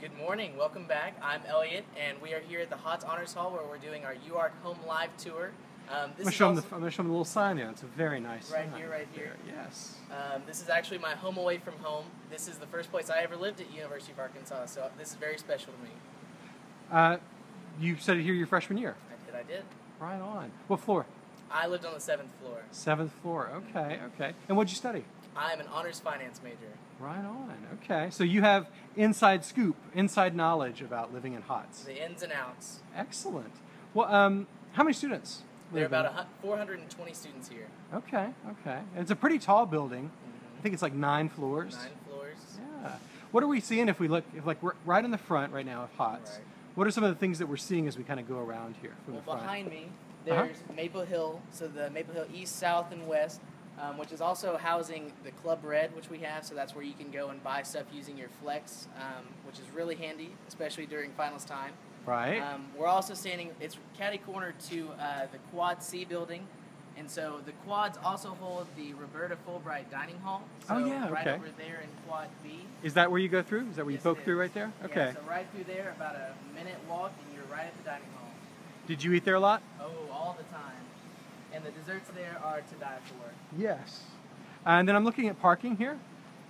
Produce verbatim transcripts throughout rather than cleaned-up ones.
Good morning, welcome back. I'm Elliot, and we are here at the Hotz Honors Hall where we're doing our U A R K Home Live Tour. Um, this I'm going to show them the, I'm gonna show them the little sign here. It's a very nice right sign. Right here, right here. There, yes. Um, this is actually my home away from home. This is the first place I ever lived at University of Arkansas, so this is very special to me. Uh, you studied here your freshman year? I did, I did. Right on. What floor? I lived on the seventh floor. Seventh floor, okay, okay. And what'd you study? I'm an honors finance major. Right on, okay. So you have inside scoop, inside knowledge about living in Hotz. The ins and outs. Excellent. Well, um, how many students? There are about four hundred twenty students here. Okay, okay. And it's a pretty tall building. Mm-hmm. I think it's like nine floors. Nine floors. Yeah. What are we seeing if we look, if like we're right in the front right now of Hotz? Right. What are some of the things that we're seeing as we kind of go around here from well, the front? Behind me, there's uh-huh. Maple Hill, so the Maple Hill East, South, and West. Um, which is also housing the Club Red, which we have, so that's where you can go and buy stuff using your flex, um, which is really handy, especially during finals time. Right. Um, we're also standing, it's catty-corner to uh, the Quad C building, and so the quads also hold the Roberta Fulbright Dining Hall. So oh, yeah, okay. Right over there in Quad B. Is that where you go through? Is that where yes, you poke through right there? Okay. Yeah, so right through there, about a minute walk, and you're right at the dining hall. Did you eat there a lot? Oh, all the time. And the desserts there are to die for. Yes. And then I'm looking at parking here.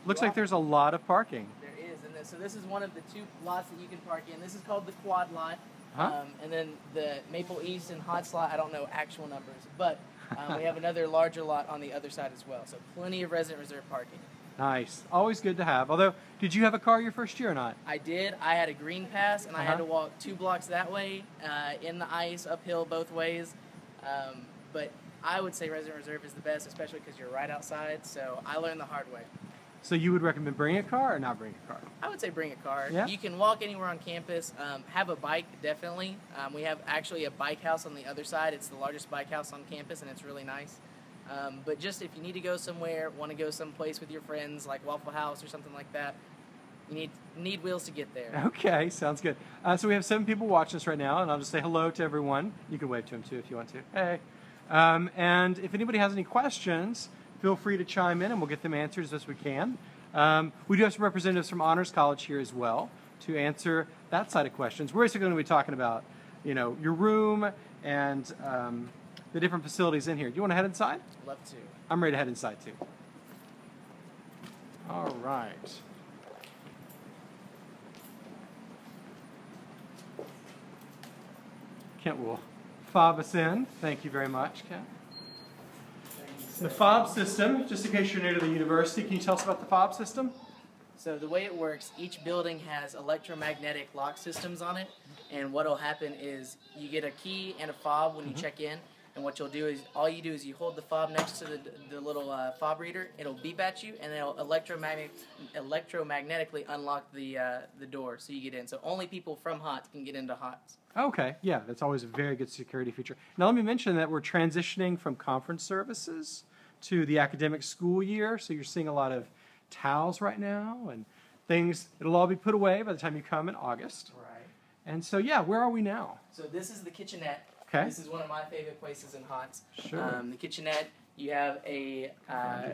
Looks like there's a lot of parking. There is. And so this is one of the two lots that you can park in. This is called the Quad Lot. Huh? Um, and then the Maple East and Hotz Lot, I don't know actual numbers. But um, we have another larger lot on the other side as well. So plenty of resident reserve parking. Nice. Always good to have. Although, did you have a car your first year or not? I did. I had a green pass, and uh-huh. I had to walk two blocks that way, uh, in the ice, uphill both ways. Um, But I would say resident reserve is the best, especially because you're right outside, so I learned the hard way. So you would recommend bringing a car or not bringing a car? I would say bring a car. Yeah. You can walk anywhere on campus. Um, have a bike, definitely. Um, we have actually a bike house on the other side. It's the largest bike house on campus, and it's really nice. Um, but just if you need to go somewhere, want to go someplace with your friends, like Waffle House or something like that, you need, need wheels to get there. Okay, sounds good. Uh, so we have seven people watching us right now, and I'll just say hello to everyone. You can wave to them, too, if you want to. Hey. Um, and if anybody has any questions, feel free to chime in and we'll get them answered as best we can. Um, we do have some representatives from Honors College here as well to answer that side of questions. We're basically going to be talking about, you know, your room and um, the different facilities in here. Do you want to head inside? Love to. I'm ready to head inside too. All right. Kent will fob us in. Thank you very much, Ken. The fob system, just in case you're new to the university, can you tell us about the fob system? So the way it works, each building has electromagnetic lock systems on it, and what will happen is you get a key and a fob when you mm-hmm. check in, and what you'll do is, all you do is you hold the fob next to the, the little uh, fob reader, it'll beep at you, and it'll electromagnet electromagnetically unlock the, uh, the door so you get in. So only people from Hotz can get into Hotz. Okay, yeah, that's always a very good security feature. Now let me mention that we're transitioning from conference services to the academic school year, so you're seeing a lot of towels right now and things. It'll all be put away by the time you come in August. Right. And so, yeah, where are we now? So this is the kitchenette. Okay. This is one of my favorite places in Hotz. Sure. Um, the kitchenette, you have a uh,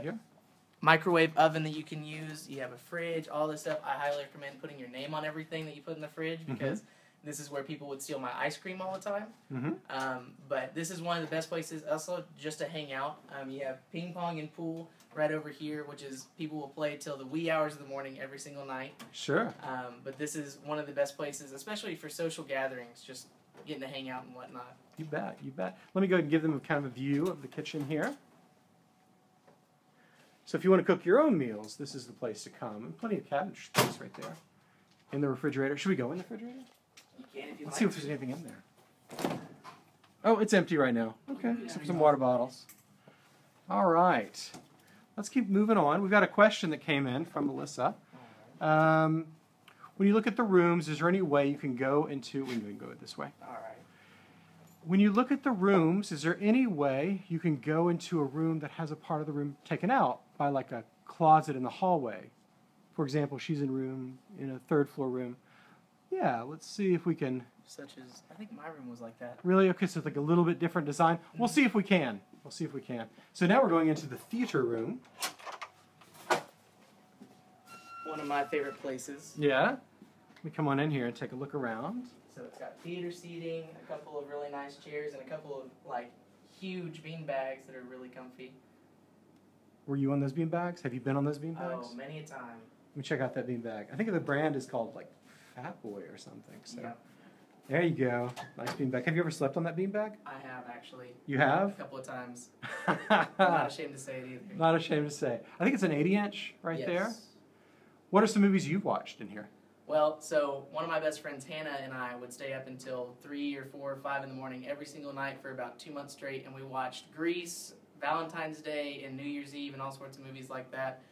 microwave oven that you can use. You have a fridge, all this stuff. I highly recommend putting your name on everything that you put in the fridge because mm-hmm. this is where people would steal my ice cream all the time. Mm-hmm. um, but this is one of the best places also just to hang out. Um, you have ping pong and pool right over here, which is people will play till the wee hours of the morning every single night. Sure. Um, but this is one of the best places, especially for social gatherings, just getting to hang out and whatnot. You bet, you bet. Let me go ahead and give them kind of a view of the kitchen here. So if you want to cook your own meals, this is the place to come. And plenty of cabinet space right there. In the refrigerator. Should we go in the refrigerator? You can if you Let's like. Let's see if there's anything in there. Oh, it's empty right now. Okay, yeah, some, some water bottles. All right. Let's keep moving on. We've got a question that came in from Melissa. Um, when you look at the rooms, is there any way you can go into... We can go this way. All right. When you look at the rooms, is there any way you can go into a room that has a part of the room taken out by like a closet in the hallway? For example, she's in room in a third floor room. Yeah, let's see if we can. Such as, I think my room was like that. Really? Okay, so it's like a little bit different design. We'll see if we can. We'll see if we can. So now we're going into the theater room. One of my favorite places. Yeah. Let me come on in here and take a look around. So it's got theater seating, a couple of really nice chairs, and a couple of like huge bean bags that are really comfy. Were you on those bean bags? Have you been on those bean bags? Oh, many a time. Let me check out that bean bag. I think the brand is called like Fat Boy or something. So yeah. There you go. Nice bean bag. Have you ever slept on that bean bag? I have actually. You have? A couple of times. I'm not ashamed to say it either. Not ashamed to say. I think it's an eighty inch right yes. there. What are some movies you've watched in here? Well, so one of my best friends, Hannah, and I would stay up until three or four or five in the morning every single night for about two months straight, and we watched Grease, Valentine's Day, and New Year's Eve, and all sorts of movies like that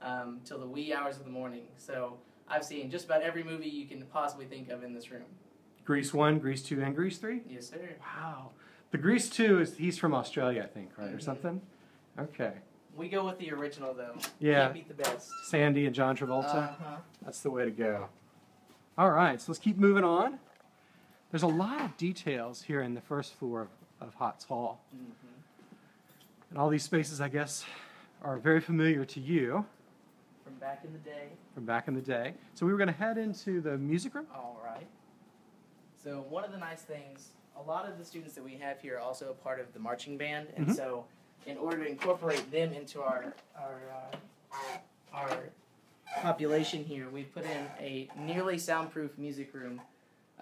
um, till the wee hours of the morning. So I've seen just about every movie you can possibly think of in this room. Grease one, Grease two, and Grease three? Yes, sir. Wow. The Grease two, is he's from Australia, I think, right, mm-hmm. or something? Okay. We go with the original, though. Yeah. Can't beat the best. Sandy and John Travolta? Uh-huh. That's the way to go. All right, so let's keep moving on. There's a lot of details here in the first floor of, of Hotz Hall. Mm-hmm. And all these spaces, I guess, are very familiar to you. From back in the day. From back in the day. So we were going to head into the music room. All right. So one of the nice things, a lot of the students that we have here are also a part of the marching band, and mm-hmm. so in order to incorporate them into our our, uh, our population here, we put in a nearly soundproof music room.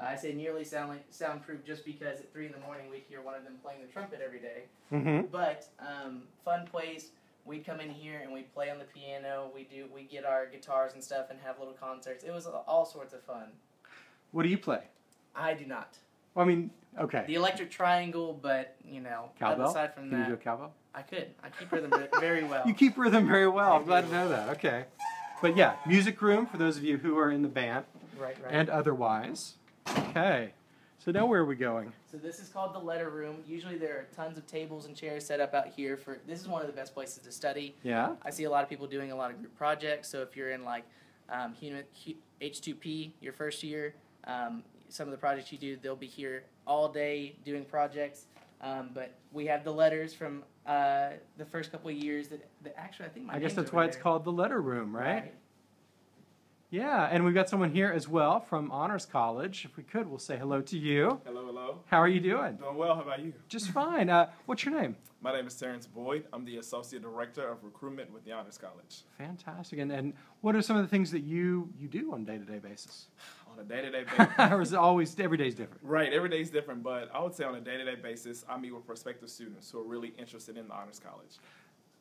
Uh, I say nearly sound soundproof just because at three in the morning we'd hear one of them playing the trumpet every day. Mm-hmm. But um, fun place, we'd come in here and we'd play on the piano. We do we get our guitars and stuff and have little concerts. It was all sorts of fun. What do you play? I do not. Well, I mean, okay. The electric triangle, but, you know, cowbell? Aside from that. Can you do a cowbell? I could. I keep rhythm very well. You keep rhythm very well. I'm glad to know that. Okay. But, yeah, music room for those of you who are in the band. Right, right. And otherwise. Okay. So now where are we going? So this is called the letter room. Usually there are tons of tables and chairs set up out here. For This is one of the best places to study. Yeah. I see a lot of people doing a lot of group projects. So if you're in, like, um, H two P, your first year, um, some of the projects you do, they'll be here all day doing projects. Um, but we have the letters from uh, the first couple of years that, that actually I think my I guess that's why there. It's called the letter room, right? right? Yeah, and we've got someone here as well from Honors College. If we could, we'll say hello to you. Hello, hello. How are you doing? Doing well. How about you? Just fine. Uh, what's your name? My name is Terrence Boyd. I'm the Associate Director of Recruitment with the Honors College. Fantastic. And, and what are some of the things that you, you do on a day-to-day basis? On a day-to-day basis. Or is it always, every day's different? Right, every day's different, but I would say on a day-to-day basis, I meet with prospective students who are really interested in the Honors College.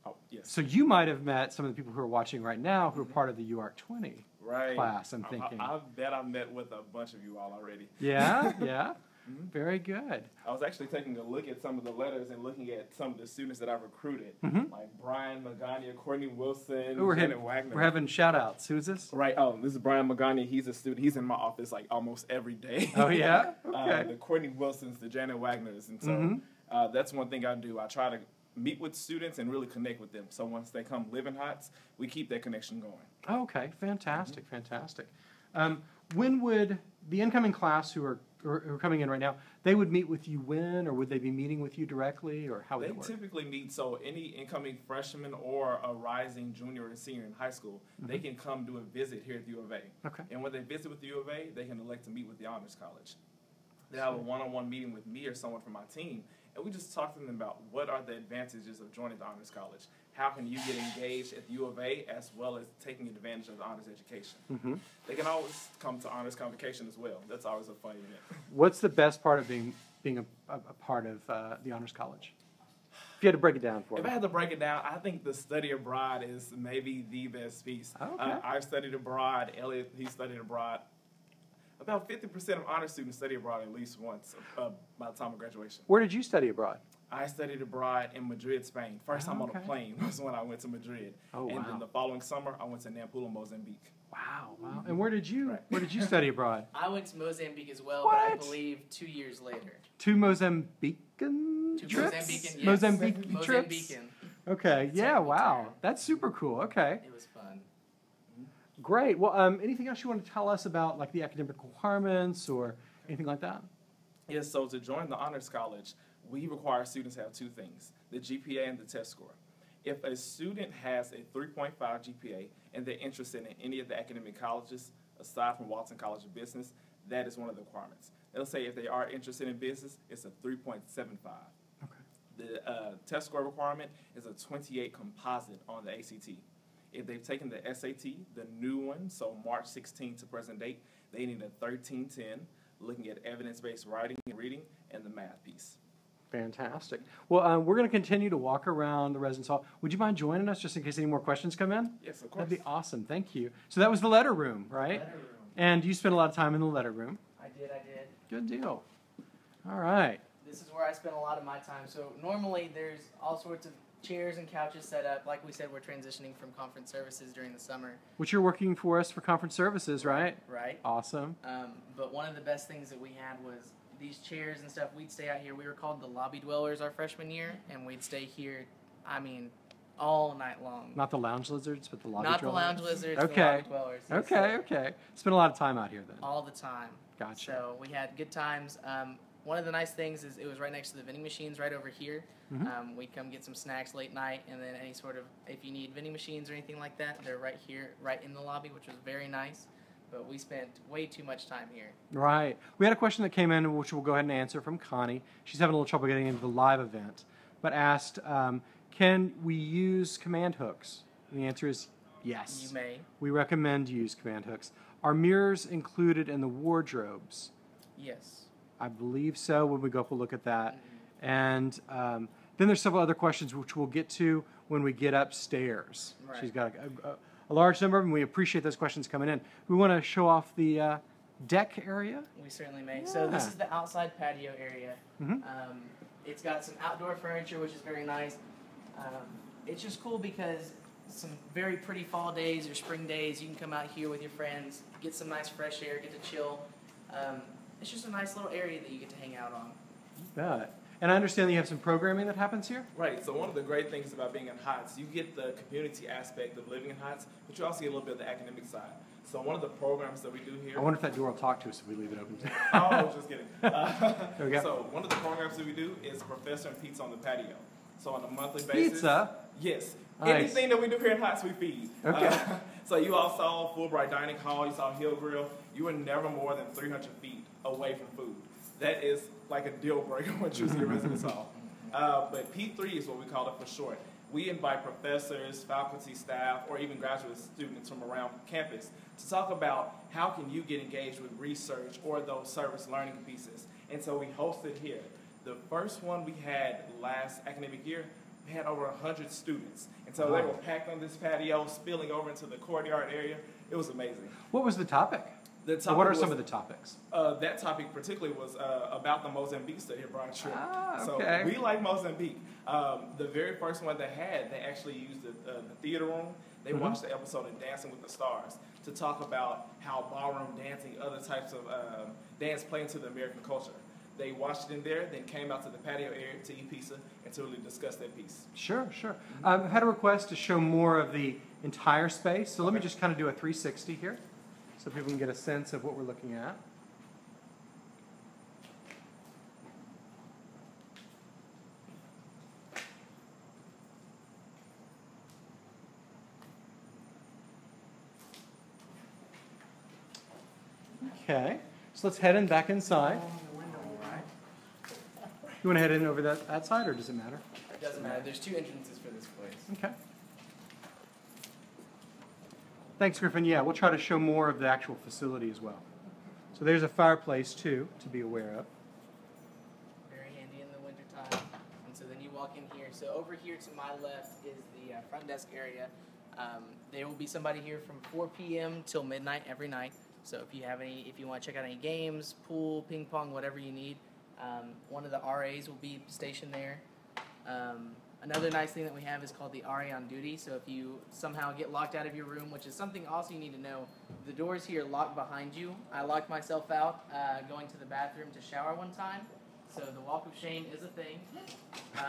Oh, yes. So you might have met some of the people who are watching right now who are part of the U R twenty right. class, I'm thinking. I, I, I bet I met with a bunch of you all already. Yeah, yeah. Mm-hmm. Very good. I was actually taking a look at some of the letters and looking at some of the students that I've recruited, mm-hmm. like Brian Magaña, Courtney Wilson, oh, Janet Wagner. We're having shout-outs. Who is this? Right. Oh, this is Brian Magaña. He's a student. He's in my office like almost every day. Oh, yeah? Okay. Um, the Courtney Wilsons, the Janet Wagners. And so mm-hmm. uh, that's one thing I do. I try to meet with students and really connect with them. So once they come live in Hotz, we keep that connection going. Oh, okay. Fantastic. Mm-hmm. Fantastic. Um, when would the incoming class who are who are coming in right now, they would meet with you when, or would they be meeting with you directly, or how would they work? They typically meet, so any incoming freshman or a rising junior and senior in high school, mm-hmm. they can come do a visit here at the U of A. Okay. And when they visit with the U of A, they can elect to meet with the Honors College. They have a one-on-one meeting with me or someone from my team, and we just talk to them about what are the advantages of joining the Honors College. How can you get engaged at the U of A as well as taking advantage of the Honors education? Mm-hmm. They can always come to Honors Convocation as well. That's always a fun event. What's the best part of being being a, a, a part of uh, the Honors College? If you had to break it down for me. If I had to break it down, I think the study abroad is maybe the best piece. Okay. Uh, I've studied abroad. Elliot, he studied abroad. About fifty percent of honor students study abroad at least once uh, by the time of graduation. Where did you study abroad? I studied abroad in Madrid, Spain. First oh, time on okay. a plane was when I went to Madrid. Oh, and wow. then the following summer, I went to Nampula, Mozambique. Wow, wow. And where did you right. where did you study abroad? I went to Mozambique as well, what? But I believe two years later. Two Mozambican Two trips? Mozambican, yes. Mozambique Mozambican trips? Okay, it's yeah, wow. Time. That's super cool, okay. It was fun. Great. Well, um, anything else you want to tell us about, like the academic requirements or anything like that? Yes, so to join the Honors College, we require students to have two things, the G P A and the test score. If a student has a three point five G P A and they're interested in any of the academic colleges, aside from Walton College of Business, that is one of the requirements. They'll say if they are interested in business, it's a three point seven five. Okay. The uh, test score requirement is a twenty-eight composite on the A C T. If they've taken the S A T, the new one, so March sixteenth to present date, they need a thirteen ten, looking at evidence-based writing and reading and the math piece. Fantastic. Well, um, we're going to continue to walk around the residence hall. Would you mind joining us just in case any more questions come in? Yes, of course. That'd be awesome. Thank you. So that was the letter room, right? Letter room. And you spent a lot of time in the letter room. I did, I did. Good deal. All right. This is where I spent a lot of my time. So normally there's all sorts of chairs and couches set up. Like we said, we're transitioning from conference services during the summer. Which you're working for us for conference services, right? Right. Awesome. Um, but one of the best things that we had was these chairs and stuff. We'd stay out here. We were called the lobby dwellers our freshman year, and we'd stay here, I mean, all night long. Not the lounge lizards, but the lobby dwellers. Not the lounge lizards, okay. The lobby dwellers. Okay, okay. Spent a lot of time out here then. All the time. Gotcha. So we had good times. Um, One of the nice things is it was right next to the vending machines right over here. Mm-hmm. um, we'd come get some snacks late night, and then any sort of, if you need vending machines or anything like that, they're right here, right in the lobby, which was very nice. But we spent way too much time here. Right. We had a question that came in, which we'll go ahead and answer, from Connie. She's having a little trouble getting into the live event, but asked, um, can we use command hooks? And the answer is yes. You may. We recommend you use command hooks. Are mirrors included in the wardrobes? Yes. I believe so, when we go up we'll look at that. Mm-hmm. And um, then there's several other questions which we'll get to when we get upstairs. Right. She's got a, a, a large number of them. We appreciate those questions coming in. We want to show off the uh, deck area. We certainly may. Yeah. So this is the outside patio area. Mm-hmm. um, it's got some outdoor furniture, which is very nice. Um, it's just cool because some very pretty fall days or spring days, you can come out here with your friends, get some nice fresh air, get to chill. Um, It's just a nice little area that you get to hang out on. You bet. And I understand that you have some programming that happens here? Right. So one of the great things about being in Hotz, you get the community aspect of living in Hotz, but you also get a little bit of the academic side. So one of the programs that we do here... I wonder if that door will talk to us if we leave it open. Oh, I was just kidding. Uh, there we go. So one of the programs that we do is Professor and Pizza on the Patio. So on a monthly basis... Pizza? Yes. Nice. Anything that we do here in Hotz, we feed. Okay. Uh, so you all saw Fulbright Dining Hall, you saw Hill Grill. You were never more than three hundred feet away from food. That is like a deal breaker when choosing a residence hall. Uh, but P three is what we call it for short. We invite professors, faculty, staff, or even graduate students from around campus to talk about how can you get engaged with research or those service learning pieces. And so we hosted here. The first one we had last academic year, we had over one hundred students. And so wow. They were packed on this patio, spilling over into the courtyard area. It was amazing. What was the topic? So what are was, some of the topics? Uh, that topic particularly was uh, about the Mozambique study here, Brian. Ah, okay. So we like Mozambique. Um, the very first one they had, they actually used the, uh, the theater room. They mm-hmm. watched the episode of Dancing with the Stars to talk about how ballroom dancing, other types of uh, dance play into the American culture. They watched it in there, then came out to the patio area to eat pizza and to really discuss that piece. Sure, sure. Mm-hmm. um, I had a request to show more of the entire space, so okay. Let me just kind of do a three sixty here, so people can get a sense of what we're looking at. Okay, so let's head in back inside. You want to head in over that, that side, or does it matter? It doesn't matter. There's two entrances for this place. Okay. Thanks, Griffin. Yeah, we'll try to show more of the actual facility as well. So there's a fireplace, too, to be aware of. Very handy in the wintertime. And so then you walk in here. So over here to my left is the uh, front desk area. Um, there will be somebody here from four P M till midnight every night. So if you have any, if you want to check out any games, pool, ping pong, whatever you need, um, one of the R As will be stationed there. Um, Another nice thing that we have is called the R A on duty. So if you somehow get locked out of your room, which is something also you need to know, the doors here lock behind you. I locked myself out uh, going to the bathroom to shower one time. So the walk of shame is a thing.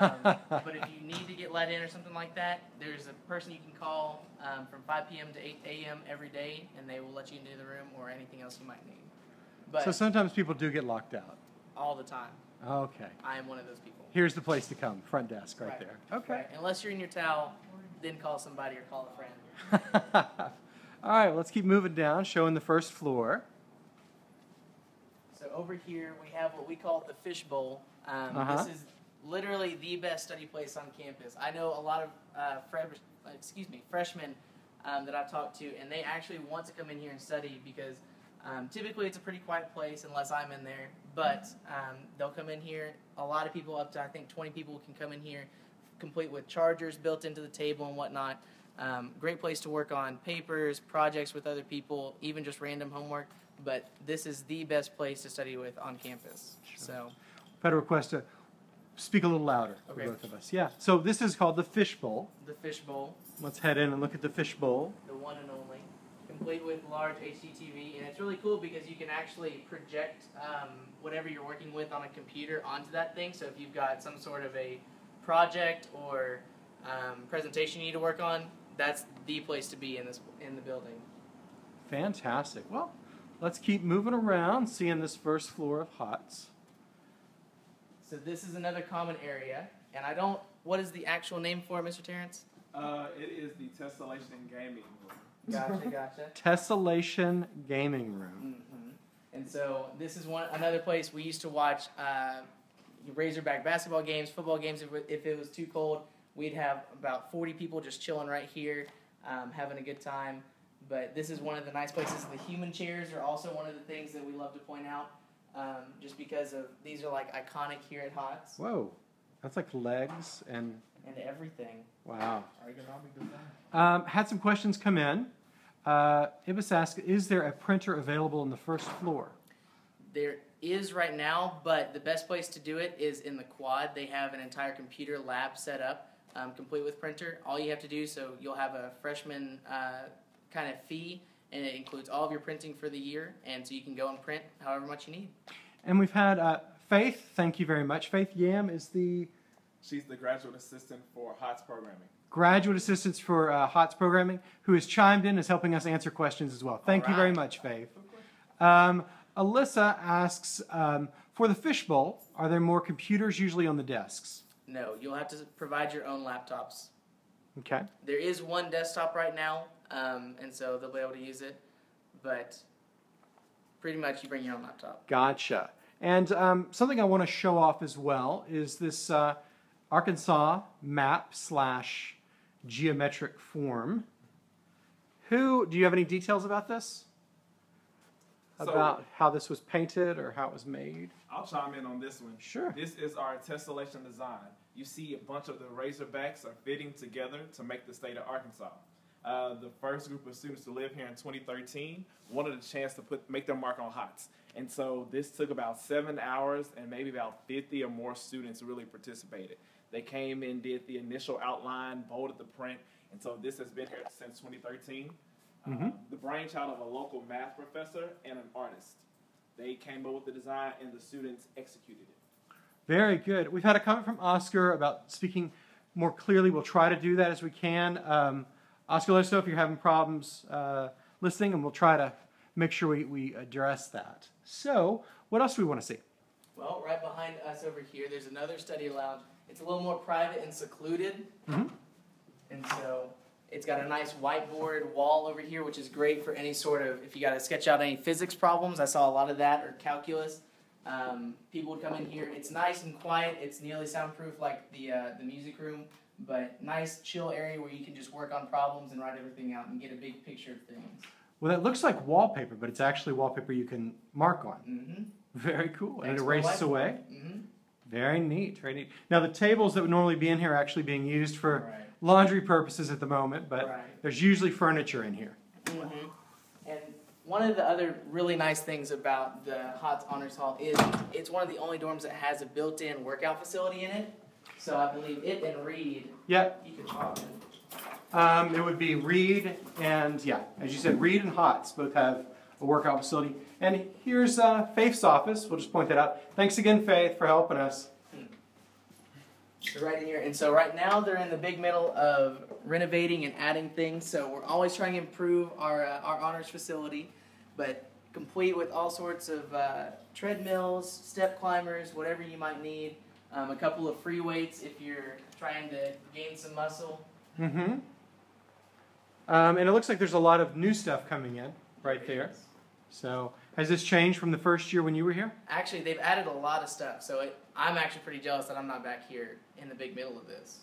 Um, but if you need to get let in or something like that, there's a person you can call um, from five P M to eight A M every day, and they will let you into the room or anything else you might need. But so sometimes people do get locked out. All the time. Okay. I am one of those people. Here's the place to come, front desk right, right. there. Okay. Right. Unless you're in your towel, then call somebody or call a friend. All right, let's keep moving down, showing the first floor. So over here we have what we call the fishbowl. Um, uh-huh. This is literally the best study place on campus. I know a lot of uh, fresh, excuse me, freshmen um, that I've talked to, and they actually want to come in here and study because um, typically it's a pretty quiet place unless I'm in there. But um, they'll come in here. A lot of people, up to I think twenty people, can come in here, complete with chargers built into the table and whatnot. Um, great place to work on papers, projects with other people, even just random homework. But this is the best place to study with on campus. Sure. So, better request to speak a little louder okay. for both of us. Yeah. So this is called the fishbowl. The fishbowl. Let's head in and look at the fishbowl. The one and only, complete with large H D T V, and it's really cool because you can actually project um, whatever you're working with on a computer onto that thing. So if you've got some sort of a project or um, presentation you need to work on, that's the place to be in this in the building. Fantastic. Well, let's keep moving around, seeing this first floor of Hotz. So this is another common area, and I don't. What is the actual name for it, Mister Terrence? Uh, it is the Tessellation and Gaming Room. Gotcha, gotcha. Tessellation Gaming Room. Mm-hmm. And so this is one another place we used to watch uh, Razorback basketball games, football games. If, if it was too cold, we'd have about forty people just chilling right here, um, having a good time. But this is one of the nice places. The human chairs are also one of the things that we love to point out, um, just because of these are like iconic here at Hotz. Whoa, that's like legs and and everything. Wow. Ergonomic design. Um, had some questions come in. Uh, Ibis asked, "Is there a printer available on the first floor?" There is right now, but the best place to do it is in the quad. They have an entire computer lab set up. Um, complete with printer. All you have to do, so you'll have a freshman uh, kind of fee, and it includes all of your printing for the year, and so you can go and print however much you need. And we've had uh, Faith, thank you very much. Faith Yam is the... She's the graduate assistant for Hotz Programming. Graduate assistant for uh, Hotz Programming, who has chimed in, is helping us answer questions as well. Thank right. you very much, Faith. Um, Alyssa asks, um, for the fishbowl, are there more computers usually on the desks? No, you'll have to provide your own laptops. Okay. There is one desktop right now, um, and so they'll be able to use it, but pretty much you bring your own laptop. Gotcha. And um, something I want to show off as well is this uh, Arkansas map slash geometric form. Who, do you have any details about this? About so, how this was painted or how it was made? I'll chime in on this one. Sure. This is our tessellation design. You see a bunch of the Razorbacks are fitting together to make the state of Arkansas. Uh, the first group of students to live here in twenty thirteen wanted a chance to put make their mark on Hotz. And so this took about seven hours and maybe about fifty or more students really participated. They came in, did the initial outline, bolded the print, and so this has been here since twenty thirteen. Mm-hmm. um, the brainchild of a local math professor and an artist. They came up with the design and the students executed it. Very good. We've had a comment from Oscar about speaking more clearly. We'll try to do that as we can. Um, Oscar, let us know if you're having problems uh, listening, and we'll try to make sure we, we address that. So, what else do we want to see? Well, right behind us over here, there's another study lounge. It's a little more private and secluded. Mm-hmm. And so... it's got a nice whiteboard wall over here, which is great for any sort of, if you got to sketch out any physics problems. I saw a lot of that, or calculus. Um, people would come in here. It's nice and quiet. It's nearly soundproof like the, uh, the music room, but nice chill area where you can just work on problems and write everything out and get a big picture of things. Well, that looks like wallpaper, but it's actually wallpaper you can mark on. Mm-hmm. Very cool. Thanks and it erases away. Mm-hmm. Very neat. Very neat. Now, the tables that would normally be in here are actually being used for... right. laundry purposes at the moment, but right. there's usually furniture in here. Mm-hmm. And one of the other really nice things about the Hotz Honors Hall is it's one of the only dorms that has a built-in workout facility in it. So I believe it and Reed. Yep. You could talk. Um, it would be Reed and, yeah, as you said, Reed and Hotz both have a workout facility. And here's uh, Faith's office. We'll just point that out. Thanks again, Faith, for helping us. So right in here, and so right now they're in the big middle of renovating and adding things, so we're always trying to improve our, uh, our honors facility, but complete with all sorts of uh, treadmills, step climbers, whatever you might need, um, a couple of free weights if you're trying to gain some muscle. Mm-hmm. Um, and it looks like there's a lot of new stuff coming in right there. So has this changed from the first year when you were here? Actually, they've added a lot of stuff. So it, I'm actually pretty jealous that I'm not back here in the big middle of this.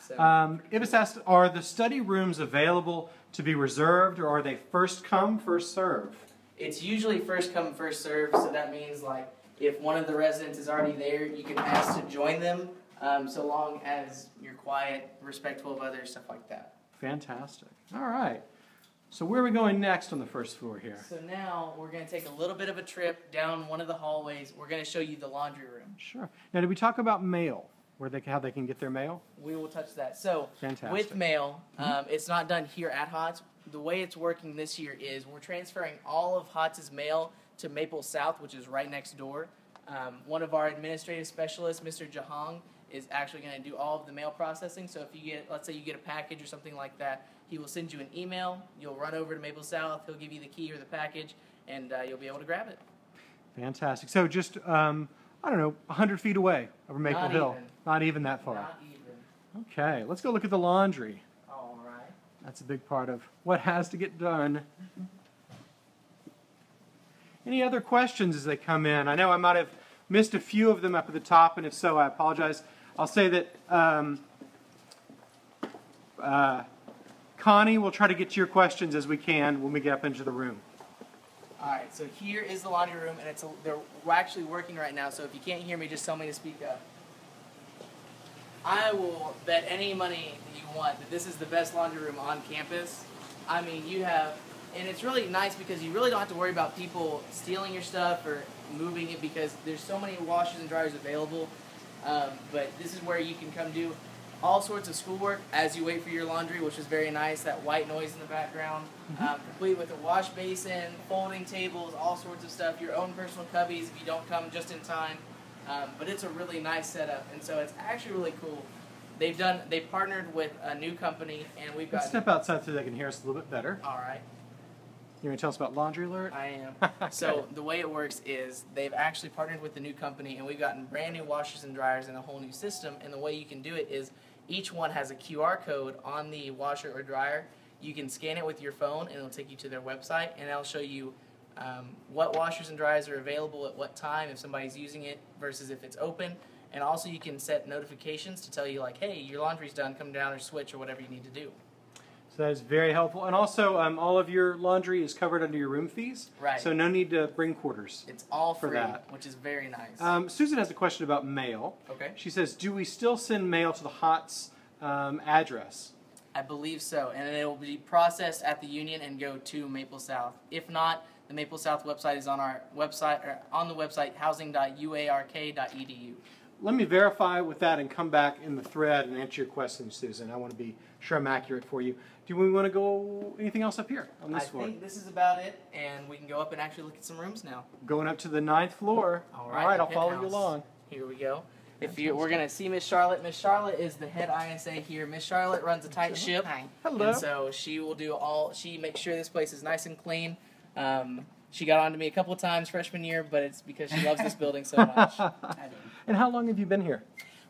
So. Um, it was asked, are the study rooms available to be reserved, or are they first come, first serve? It's usually first come, first serve. So that means, like, if one of the residents is already there, you can ask to join them, um, so long as you're quiet, respectful of others, stuff like that. Fantastic. All right. So where are we going next on the first floor here? So now we're going to take a little bit of a trip down one of the hallways. We're going to show you the laundry room. Sure. Now, did we talk about mail, where they, how they can get their mail? We will touch that. So fantastic. With mail, mm-hmm. um, it's not done here at Hotz. The way it's working this year is we're transferring all of Hotz's mail to Maple South, which is right next door. Um, one of our administrative specialists, Mister Jahong, is actually going to do all of the mail processing. So if you get, let's say you get a package or something like that, he will send you an email, you'll run over to Maple South, he'll give you the key or the package, and uh, you'll be able to grab it. Fantastic. So just, um, I don't know, one hundred feet away over Maple Hill. Not even that far. Not even. Okay, let's go look at the laundry. All right. That's a big part of what has to get done. Any other questions as they come in? I know I might have missed a few of them up at the top, and if so, I apologize. I'll say that um, uh, Connie will try to get to your questions as we can when we get up into the room. All right, so here is the laundry room, and it's a, they're actually working right now, so if you can't hear me, just tell me to speak up. I will bet any money that you want that this is the best laundry room on campus. I mean, you have... And it's really nice because you really don't have to worry about people stealing your stuff or moving it because there's so many washers and dryers available. Um, but this is where you can come do all sorts of schoolwork as you wait for your laundry, which is very nice, that white noise in the background, um, complete with a wash basin, folding tables, all sorts of stuff, your own personal cubbies if you don't come just in time. Um, but it's a really nice setup, and so it's actually really cool. They've done, they partnered with a new company, and we've got... Let's step outside so they can hear us a little bit better. All right. You want to tell us about Laundry Alert? I am. Okay. So the way it works is they've actually partnered with the new company, and we've gotten brand new washers and dryers and a whole new system. And the way you can do it is each one has a Q R code on the washer or dryer. You can scan it with your phone, and it'll take you to their website, and it'll show you um, what washers and dryers are available at what time, if somebody's using it versus if it's open. And also you can set notifications to tell you, like, hey, your laundry's done, come down or switch or whatever you need to do. So that is very helpful. And also, um, all of your laundry is covered under your room fees. Right. So no need to bring quarters. It's all free, for that. Which is very nice. Um, Susan has a question about mail. Okay. She says, do we still send mail to the Hotz um, address? I believe so. And it will be processed at the Union and go to Maple South. If not, the Maple South website is on our website, or on the website housing dot U A R K dot E D U. Let me verify with that and come back in the thread and answer your question, Susan. I want to be sure I'm accurate for you. Do we want to go anything else up here on this floor? I think this is about it, and we can go up and actually look at some rooms now. Going up to the ninth floor. All right, All right I'll follow you along. Here we go. If you, we're going to see Miss Charlotte. Miss Charlotte is the head I S A here. Miss Charlotte runs a tight ship. Hi. Hello. And so she will do all. She makes sure this place is nice and clean. Um, She got on to me a couple of times freshman year, but it's because she loves this building so much. I do. And how long have you been here?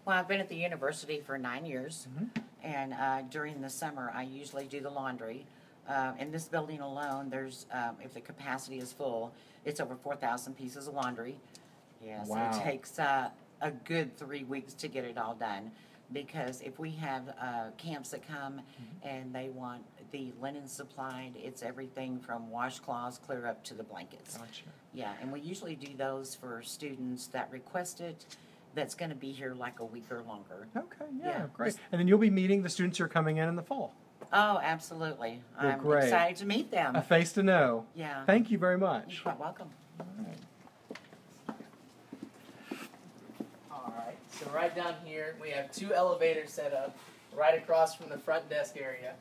Well, I've been at the university for nine years, mm-hmm. and uh, during the summer I usually do the laundry. Uh, in this building alone, there's um, if the capacity is full, it's over four thousand pieces of laundry. Yes, wow. It takes uh, a good three weeks to get it all done. Because if we have uh, camps that come mm-hmm. and they want the linen supplied, it's everything from washcloths clear up to the blankets. Gotcha. Yeah, and we usually do those for students that request it. That's going to be here like a week or longer. Okay, yeah, yeah. Great. And then you'll be meeting the students who are coming in in the fall. Oh, absolutely. They're I'm great. excited to meet them. A face to know. Yeah. Thank you very much. You're quite welcome. All right. So right down here, we have two elevators set up right across from the front desk area.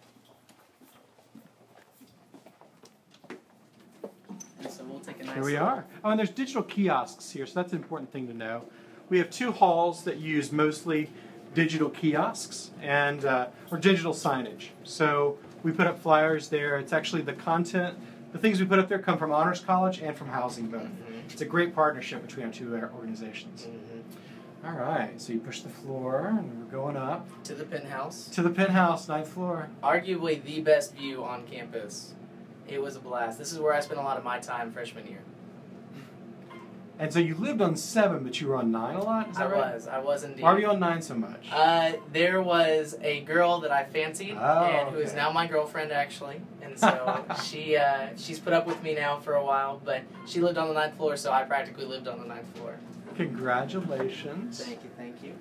And so we'll take a nice Here we look. are. Oh, and there's digital kiosks here, so that's an important thing to know. We have two halls that use mostly digital kiosks and uh, or digital signage. So we put up flyers there. It's actually the content, the things we put up there come from Honors College and from Housing both. Mm-hmm. It's a great partnership between our two organizations. Mm-hmm. All right, so you push the floor, and we're going up. To the penthouse. To the penthouse, ninth floor. Arguably the best view on campus. It was a blast. This is where I spent a lot of my time freshman year. And so you lived on seven, but you were on nine a lot? Is that I right? was. I was indeed. Why were you on nine so much? Uh, there was a girl that I fancied, oh, and who okay. is now my girlfriend, actually. And so she uh, she's put up with me now for a while, but she lived on the ninth floor, so I practically lived on the ninth floor. Congratulations. Thank you, thank you.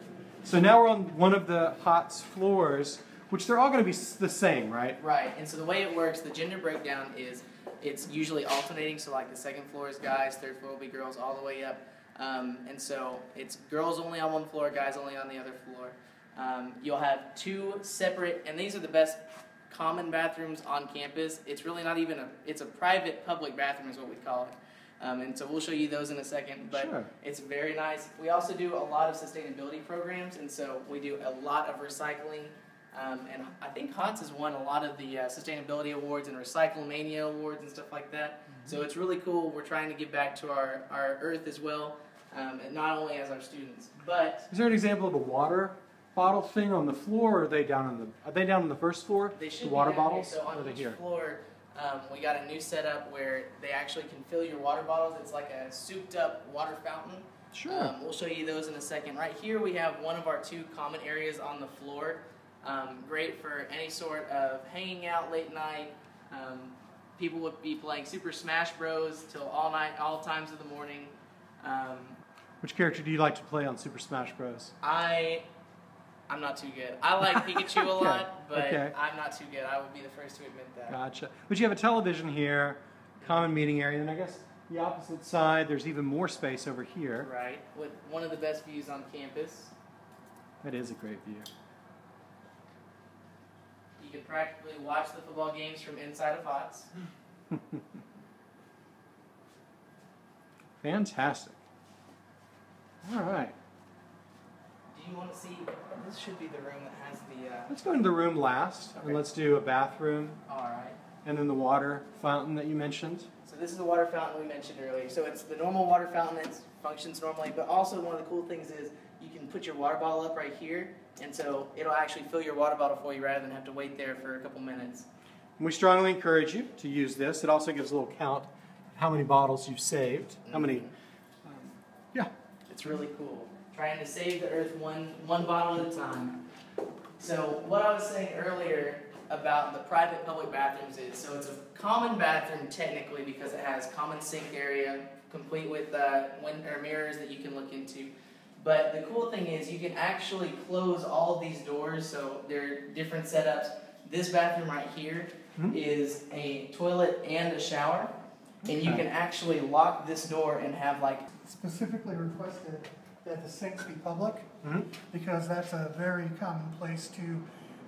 So now we're on one of the Hotz floors, which they're all going to be the same, right? Right. And so the way it works, the gender breakdown is it's usually alternating. So like the second floor is guys, third floor will be girls, all the way up. Um, and so it's girls only on one floor, guys only on the other floor. Um, you'll have two separate, and these are the best common bathrooms on campus. It's really not even a, it's a private public bathroom is what we call it. Um, and so we'll show you those in a second, but sure. It's very nice. We also do a lot of sustainability programs, and so we do a lot of recycling. Um, and I think Hotz has won a lot of the uh, sustainability awards and Recyclemania awards and stuff like that. Mm-hmm. So it's really cool. We're trying to give back to our, our earth as well, um, and not only as our students, but... Is there an example of a water bottle thing on the floor, or are they down on the, are they down on the first floor, they should the water bottles? Here. So on each floor, um, we got a new setup where they actually can fill your water bottles. It's like a souped-up water fountain. Sure. Um, we'll show you those in a second. Right here we have one of our two common areas on the floor. Um, great for any sort of hanging out late night. Um, people would be playing Super Smash Bros till all night, all times of the morning. Um, Which character do you like to play on Super Smash Bros? I, I'm not too good. I like Pikachu a okay. lot, but okay. I'm not too good. I would be the first to admit that. Gotcha. But you have a television here, common meeting area, and I guess the opposite side, there's even more space over here. Right, with one of the best views on campus. That is a great view. You can practically watch the football games from inside of Hotz. Fantastic. All right. Do you want to see? This should be the room that has the... Uh... Let's go into the room last, okay. and let's do a bathroom. All right. And then the water fountain that you mentioned. So this is the water fountain we mentioned earlier. So it's the normal water fountain that functions normally, but also one of the cool things is you can put your water bottle up right here, and so it'll actually fill your water bottle for you rather than have to wait there for a couple minutes. We strongly encourage you to use this. It also gives a little count how many bottles you've saved, how many, um, yeah. It's really cool. Trying to save the earth one, one bottle at a time. So what I was saying earlier about the private public bathrooms is, so it's a common bathroom technically because it has common sink area, complete with uh, wind or mirrors that you can look into. But the cool thing is you can actually close all of these doors, so they're different setups. This bathroom right here mm-hmm. is a toilet and a shower, okay. and you can actually lock this door and have like... Specifically requested that the sinks be public, mm-hmm. because that's a very common place to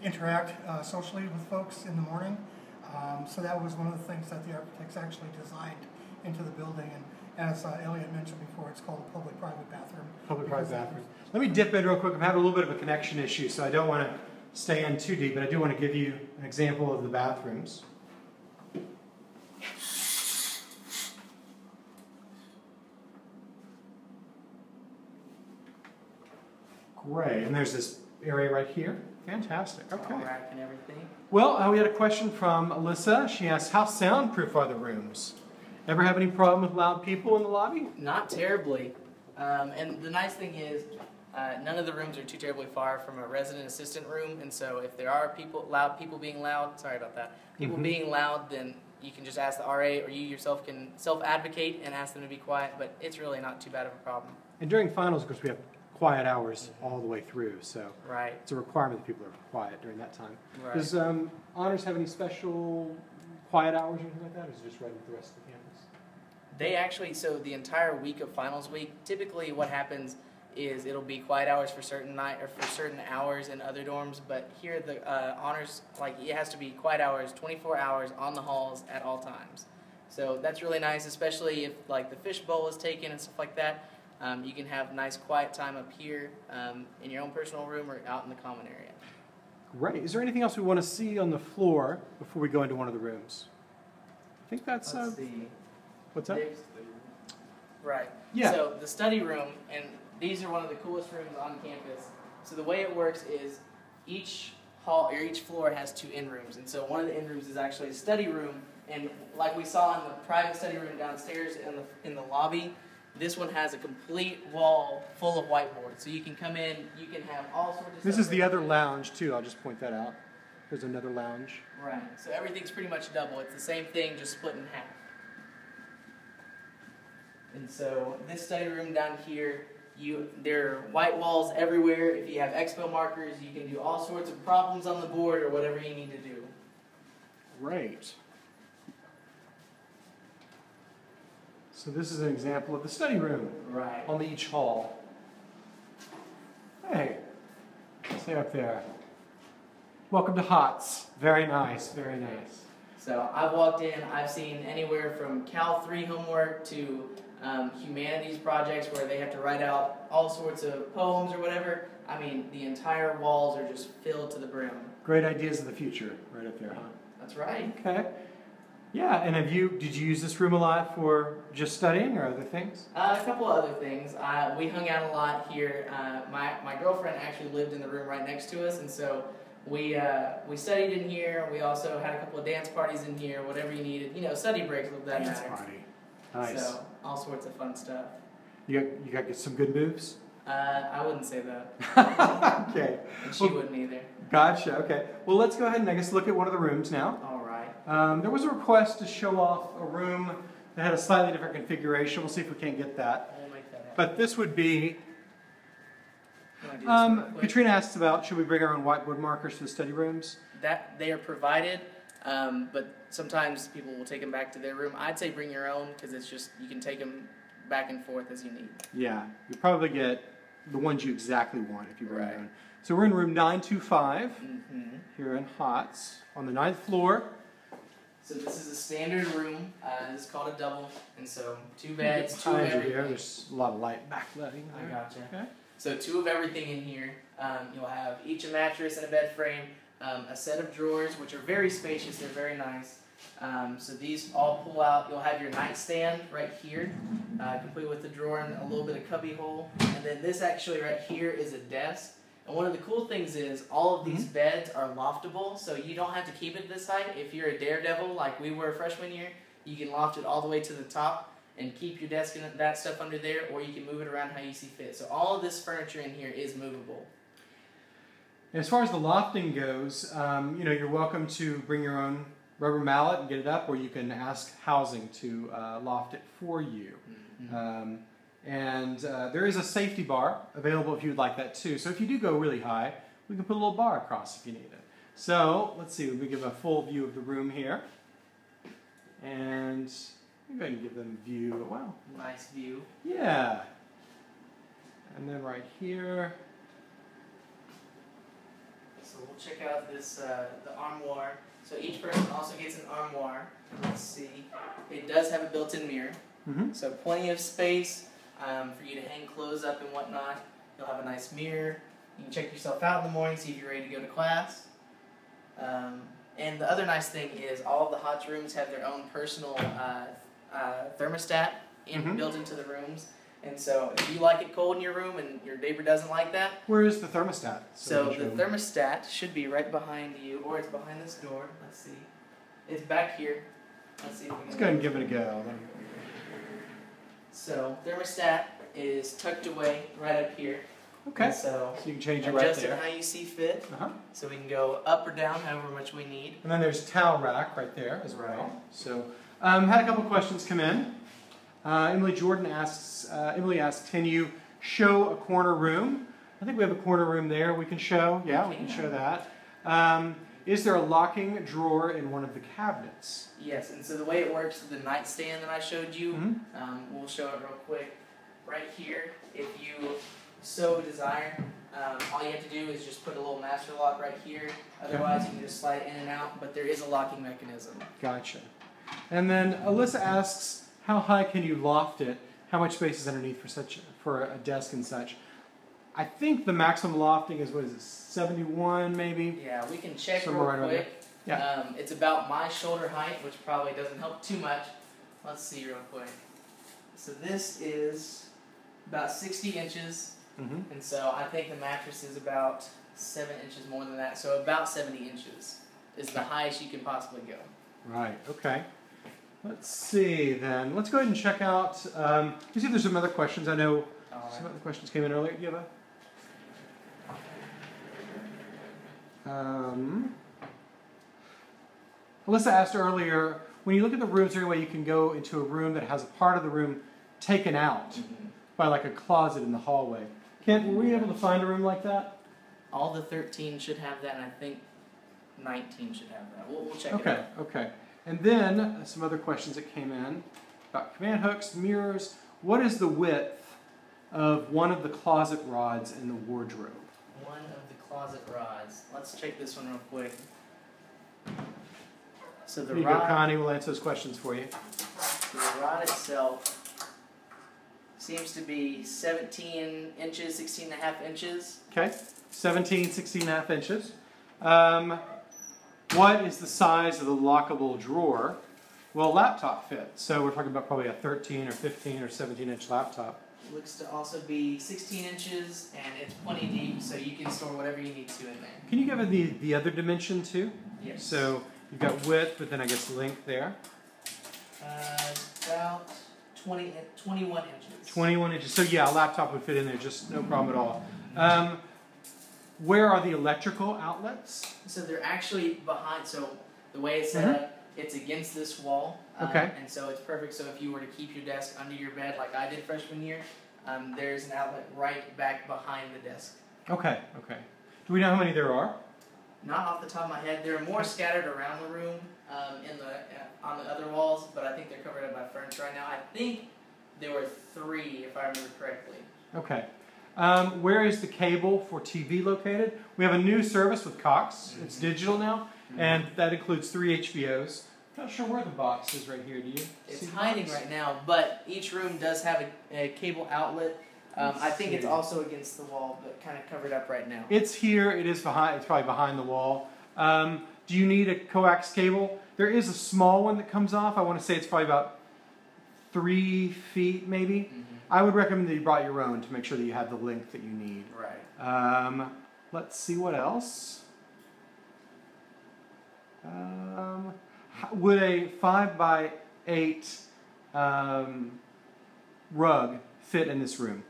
interact uh, socially with folks in the morning. Um, so that was one of the things that the architects actually designed into the building. And as uh, Elliot mentioned before, it's called a public-private bathroom. Public-private bathroom. Let me dip in real quick. I'm having a little bit of a connection issue, so I don't want to stay in too deep, but I do want to give you an example of the bathrooms. Great. And there's this area right here. Fantastic. Okay. All right, and everything. Well, uh, we had a question from Alyssa. She asked, how soundproof are the rooms? Ever have any problem with loud people in the lobby? Not terribly. Um, and the nice thing is, uh, none of the rooms are too terribly far from a resident assistant room, and so if there are people, loud people being loud, sorry about that, people mm-hmm. being loud, then you can just ask the R A, or you yourself can self-advocate and ask them to be quiet, but it's really not too bad of a problem. And during finals, of course, we have quiet hours mm-hmm. all the way through, so right. it's a requirement that people are quiet during that time. Right. Does um, Honors have any special quiet hours or anything like that, or is it just right with the rest of the campus? They actually, so the entire week of finals week, typically what happens is it'll be quiet hours for certain night or for certain hours in other dorms, but here the uh, honors, like it has to be quiet hours, twenty-four hours on the halls at all times. So that's really nice, especially if like the fishbowl is taken and stuff like that. Um, you can have nice quiet time up here um, in your own personal room or out in the common area. Great. Is there anything else we want to see on the floor before we go into one of the rooms? I think that's... Let's uh, see. What's up? Right. Yeah. So the study room, and these are one of the coolest rooms on campus. So the way it works is each hall or each floor has two end rooms, and so one of the end rooms is actually a study room. And like we saw in the private study room downstairs in the in the lobby, this one has a complete wall full of whiteboards. So you can come in, you can have all sorts of. This stuff is the other lounge too. I'll just point that out. There's another lounge. Right. So everything's pretty much double. It's the same thing, just split in half. And so this study room down here, you there are white walls everywhere. If you have expo markers, you can do all sorts of problems on the board or whatever you need to do. Great. So this is an example of the study room, right, on each hall. Hey, stay up there. Welcome to Hotz. Very nice, very nice. So I've walked in, I've seen anywhere from Cal three homework to um, humanities projects where they have to write out all sorts of poems or whatever. I mean, the entire walls are just filled to the brim. Great ideas of the future right up there, huh? That's right. Okay. Yeah, and have you, did you use this room a lot for just studying or other things? Uh, a couple of other things. Uh, we hung out a lot here. Uh, my, my girlfriend actually lived in the room right next to us, and so we uh, we studied in here. We also had a couple of dance parties in here, whatever you needed. You know, study breaks with that dance matter. Party. Nice. So, all sorts of fun stuff. You got, you got some good moves? Uh, I wouldn't say that. Okay. And she well, wouldn't either. Gotcha, okay. Well, let's go ahead and I guess look at one of the rooms now. All right. Um, there was a request to show off a room that had a slightly different configuration. We'll see if we can't get that. We'll make that happen. But this would be... Um, Katrina asked about, should we bring our own whiteboard markers to the study rooms? That they are provided, um, but sometimes people will take them back to their room. I'd say bring your own because it's just, you can take them back and forth as you need. Yeah, you'll probably get the ones you exactly want if you bring your own. So we're in room nine two five mm-hmm. here in Hotz on the ninth floor. So this is a standard room. Uh, it's called a double, and so two beds, two of everything. There's a lot of light backlighting there. I gotcha. Okay. So two of everything in here. Um, you'll have each a mattress and a bed frame, um, a set of drawers, which are very spacious. They're very nice. Um, so these all pull out. You'll have your nightstand right here, uh, complete with the drawer and a little bit of cubby hole. And then this actually right here is a desk. And one of the cool things is all of these mm-hmm. beds are loftable, so you don't have to keep it this height. If you're a daredevil like we were freshman year, you can loft it all the way to the top and keep your desk and that stuff under there, or you can move it around how you see fit. So all of this furniture in here is movable. As far as the lofting goes, um, you know, you're welcome to bring your own rubber mallet and get it up, or you can ask housing to uh, loft it for you. Mm-hmm. um, And uh, there is a safety bar available if you'd like that too. So if you do go really high, we can put a little bar across if you need it. So let's see, let me give a full view of the room here. And I'm going to give them a view. Wow. Nice view. Yeah. And then right here. So we'll check out this, uh, the armoire. So each person also gets an armoire. Let's see. It does have a built-in mirror. Mm-hmm. So plenty of space. Um, for you to hang clothes up and whatnot. You'll have a nice mirror. You can check yourself out in the morning, see if you're ready to go to class. Um, and the other nice thing is all of the Hotz rooms have their own personal uh, uh, thermostat in, mm-hmm. built into the rooms. And so if you like it cold in your room and your neighbor doesn't like that. Where is the thermostat? So, so the room? Thermostat should be right behind you, or it's behind this door. Let's see. It's back here. Let's see if we can Let's go ahead and give it a go. So thermostat is tucked away right up here. Okay. So, so you can change it right there. Adjust it how you see fit. Uh-huh. So we can go up or down however much we need. And then there's towel rack right there as well. Right. So um, had a couple questions come in. Uh, Emily Jordan asks. Uh, Emily asks, can you show a corner room? I think we have a corner room there. We can show. Yeah, we can, we can show that. Um, Is there a locking drawer in one of the cabinets? Yes, and so the way it works, the nightstand that I showed you, mm-hmm. um, we'll show it real quick. Right here, if you so desire, um, all you have to do is just put a little master lock right here. Otherwise, okay. You can just slide in and out, but there is a locking mechanism. Gotcha. And then Alyssa asks, how high can you loft it? How much space is underneath for, such, for a desk and such? I think the maximum lofting is, what is it, seventy-one maybe? Yeah, we can check Somewhere real right quick. Yeah. Um, it's about my shoulder height, which probably doesn't help too much. Let's see real quick. So this is about sixty inches, mm-hmm. and so I think the mattress is about seven inches more than that. So about seventy inches is the highest you can possibly go. Right. Okay. Let's see then. Let's go ahead and check out. Um, you see if there's some other questions. I know right. some other questions came in earlier. Do you have a? Um, Alyssa asked earlier, when you look at the rooms, is there any way you can go into a room that has a part of the room taken out mm-hmm. by like a closet in the hallway? Kent, were we able to find a room like that? All the thirteen should have that, and I think nineteen should have that. We'll, we'll check okay, it out. Okay, okay. And then uh, some other questions that came in about command hooks, mirrors. What is the width of one of the closet rods in the wardrobe? One of the closet rods. Let's check this one real quick. So the Here you rod, go, Connie. We'll answer those questions for you. So the rod itself seems to be seventeen inches, sixteen and a half inches. Okay, seventeen, sixteen and a half inches. Um, what is the size of the lockable drawer? Well, laptop fit. So we're talking about probably a thirteen or fifteen or seventeen inch laptop. It looks to also be sixteen inches, and it's twenty deep, so you can store whatever you need to in there. Can you give it the, the other dimension too? Yes. So you've got width, but then I guess length there. Uh, about twenty, twenty-one inches. twenty-one inches. So yeah, a laptop would fit in there, just no problem at all. Um, where are the electrical outlets? So they're actually behind, so the way it's set mm-hmm. up, it's against this wall. Um, okay. And so it's perfect, so if you were to keep your desk under your bed like I did freshman year, um, there's an outlet right back behind the desk. Okay, okay. Do we know how many there are? Not off the top of my head. There are more scattered around the room um, in the, uh, on the other walls, but I think they're covered up by furniture right now. I think there were three, if I remember correctly. Okay. Um, where is the cable for T V located? We have a new service with Cox. Mm-hmm. It's digital now, mm-hmm. and that includes three H B Os. I'm not sure where the box is right here, do you? It's hiding right now, but each room does have a, a cable outlet. Um, I think it's also against the wall, but kind of covered up right now. It's here. It is behind. It's probably behind the wall. Um, do you need a coax cable? There is a small one that comes off. I want to say it's probably about three feet, maybe. Mm-hmm. I would recommend that you brought your own to make sure that you have the length that you need. Right. Um, let's see what else. Um, would a five by eight um, rug fit in this room?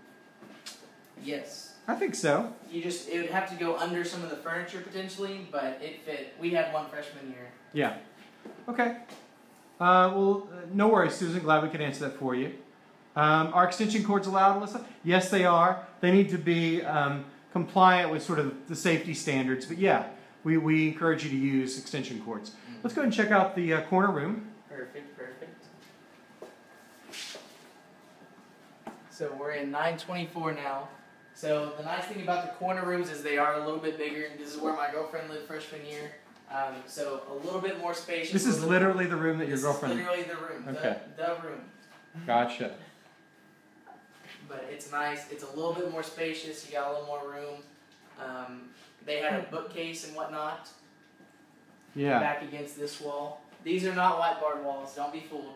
Yes. I think so. You just, it would have to go under some of the furniture potentially, but it fit. We had one freshman year. Yeah. Okay. Uh, well, no worries, Susan. Glad we could answer that for you. Um, are extension cords allowed, Alyssa? Yes, they are. They need to be um, compliant with sort of the safety standards, but yeah, we, we encourage you to use extension cords. Mm-hmm. Let's go ahead and check out the uh, corner room. Perfect, perfect. So we're in nine twenty-four now. So the nice thing about the corner rooms is they are a little bit bigger. This is where my girlfriend lived freshman year. Um, so a little bit more spacious. This is literally the room that your girlfriend lived in. This is literally the room. Okay. The, the room. Gotcha. But it's nice. It's a little bit more spacious. You got a little more room. Um, they had a bookcase and whatnot. Yeah. Back against this wall. These are not white barred walls. Don't be fooled.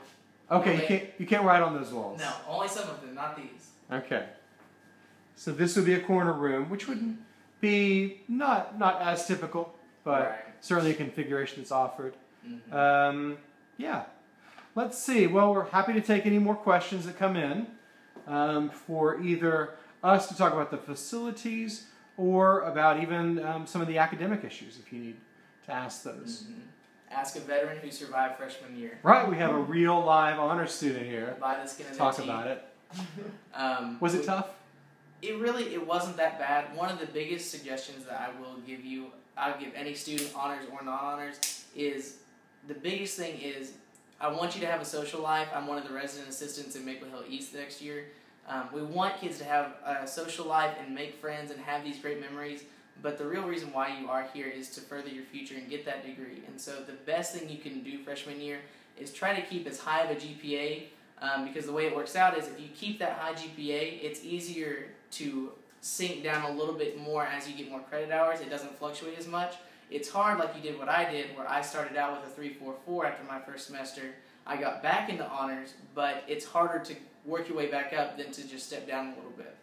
Okay, okay, you can't you can't write on those walls. No, only some of them, not these. Okay. So this would be a corner room, which would be not not as typical, but right. certainly a configuration that's offered. Mm-hmm. Um, yeah. Let's see. Well, we're happy to take any more questions that come in um, for either us to talk about the facilities or about even um, some of the academic issues if you need to ask those. Mm-hmm. Ask a veteran who survived freshman year. Right, we have a real live honor student here. By the skin of their teeth. Talk about it. um, Was it we, tough? It really, it wasn't that bad. One of the biggest suggestions that I will give you, I'll give any student, honors or non-honors, is the biggest thing is I want you to have a social life. I'm one of the resident assistants in Maple Hill East next year. Um, we want kids to have a social life and make friends and have these great memories. But the real reason why you are here is to further your future and get that degree. And so the best thing you can do freshman year is try to keep as high of a G P A um, because the way it works out is if you keep that high G P A, it's easier to sink down a little bit more as you get more credit hours. It doesn't fluctuate as much. It's hard like you did what I did where I started out with a three four four after my first semester I got back into honors, but it's harder to work your way back up than to just step down a little bit.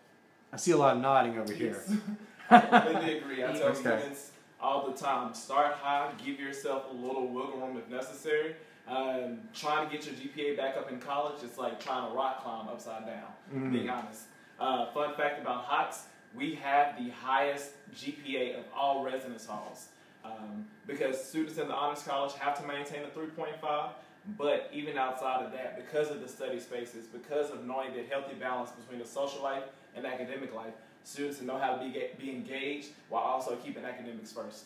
I see a lot of nodding over yes. here. I completely agree. I tell okay. students all the time, start high, give yourself a little wiggle room if necessary. Um, trying to get your G P A back up in college is like trying to rock climb upside down, mm-hmm. being honest. Uh, fun fact about Hotz, we have the highest G P A of all residence halls. Um, because students in the Honors College have to maintain a three point five, but even outside of that, because of the study spaces, because of knowing the healthy balance between the social life and academic life, students know how to be, be engaged while also keeping academics first.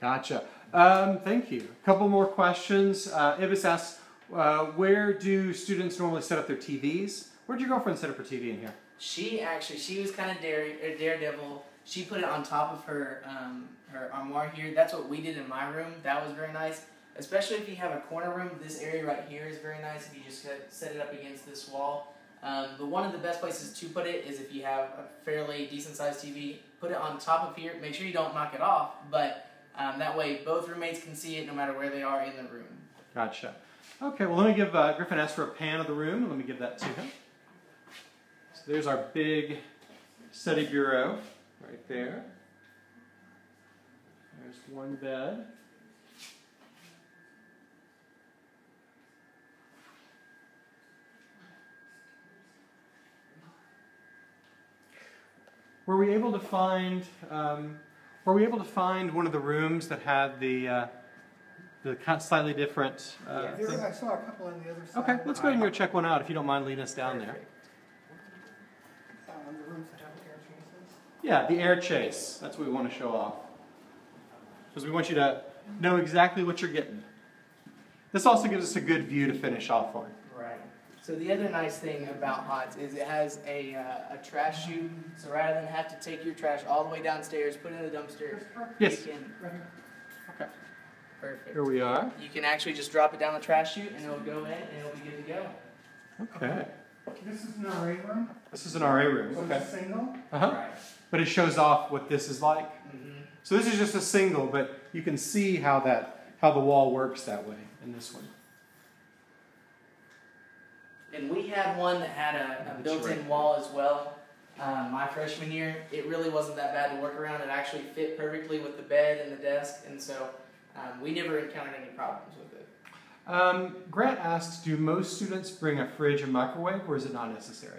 Gotcha. Um, thank you. A couple more questions. Uh, Ibis asks, uh, where do students normally set up their T Vs? Where'd your girlfriend set up her T V in here? She actually, she was kind of dare, daredevil. She put it on top of her um, her armoire here. That's what we did in my room. That was very nice. Especially if you have a corner room, this area right here is very nice if you just set it up against this wall. Um, but one of the best places to put it is if you have a fairly decent sized T V, put it on top of here. Make sure you don't knock it off, but um, that way both roommates can see it no matter where they are in the room. Gotcha. Okay, well let me give, uh, Griffin asked for a pan of the room. Let me give that to him. So there's our big study bureau. Right there. There's one bed. Were we able to find? Um, were we able to find one of the rooms that had the uh, the slightly different? Uh, yeah, there, I saw a couple on the other side. Okay, let's go ahead and go check one out if you don't mind leading us down there. Um, the rooms that have Yeah, the air chase. That's what we want to show off. Because we want you to know exactly what you're getting. This also gives us a good view to finish off on. Right. So the other nice thing about Hotz is it has a, uh, a trash chute. So rather than have to take your trash all the way downstairs, put it in the dumpster. Yes. You can... Okay. Perfect. Here we are. You can actually just drop it down the trash chute and it'll go in and it'll be good to go. Okay. This is an R A room. This is an R A room. Okay. It's single. Uh-huh. Right. But it shows off what this is like. Mm-hmm. So this is just a single, but you can see how that how the wall works that way in this one. And we had one that had a, a built-in right. wall as well. Um, my freshman year, it really wasn't that bad to work around. It actually fit perfectly with the bed and the desk, and so um, we never encountered any problems with it. Um, Grant asks, do most students bring a fridge and microwave, or is it not necessary?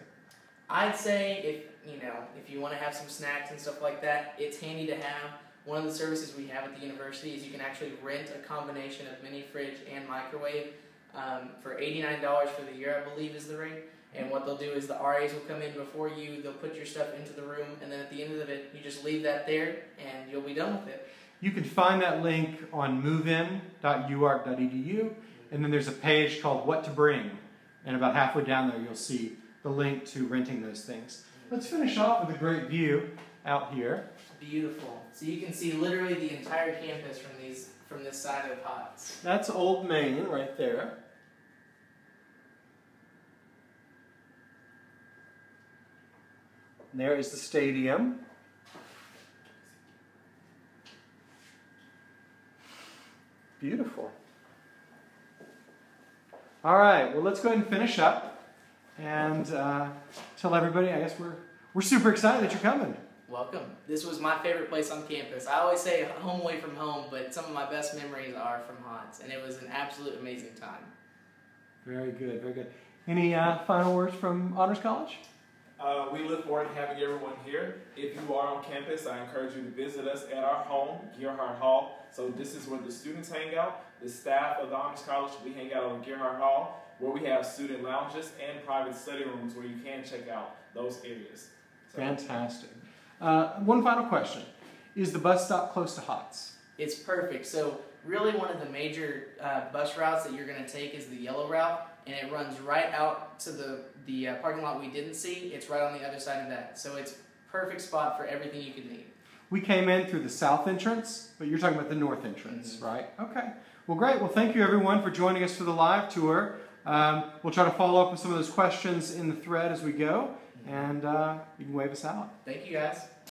I'd say if you know if you want to have some snacks and stuff like that, it's handy to have. One of the services we have at the university is you can actually rent a combination of mini fridge and microwave um, for eighty-nine dollars for the year, I believe is the rate. And what they'll do is the R As will come in before you, they'll put your stuff into the room, and then at the end of it, you just leave that there and you'll be done with it. You can find that link on move in dot U A R K dot E D U, and then there's a page called What to Bring, and about halfway down there you'll see the link to renting those things. Let's finish off with a great view out here. Beautiful. So you can see literally the entire campus from these from this side of Hotz. That's Old Main right there. And there is the stadium. Beautiful. All right, well let's go ahead and finish up. And uh, tell everybody, I guess we're, we're super excited that you're coming. Welcome. This was my favorite place on campus. I always say home away from home, but some of my best memories are from Hotz, and it was an absolute amazing time. Very good, very good. Any uh, final words from Honors College? Uh, we look forward to having everyone here. If you are on campus, I encourage you to visit us at our home, Gearhart Hall. So this is where the students hang out. The staff of the Honors College, we hang out on Gearhart Hall, where we have student lounges and private study rooms where you can check out those areas. So. Fantastic. Uh, one final question. Is the bus stop close to Hotz? It's perfect. So really one of the major uh, bus routes that you're going to take is the yellow route, and it runs right out to the, the uh, parking lot we didn't see. It's right on the other side of that. So it's perfect spot for everything you could need. We came in through the south entrance, but you're talking about the north entrance, mm-hmm. right? Okay. Well, great. Well, thank you, everyone, for joining us for the live tour. Um, we'll try to follow up with some of those questions in the thread as we go, and uh, you can wave us out. Thank you, guys.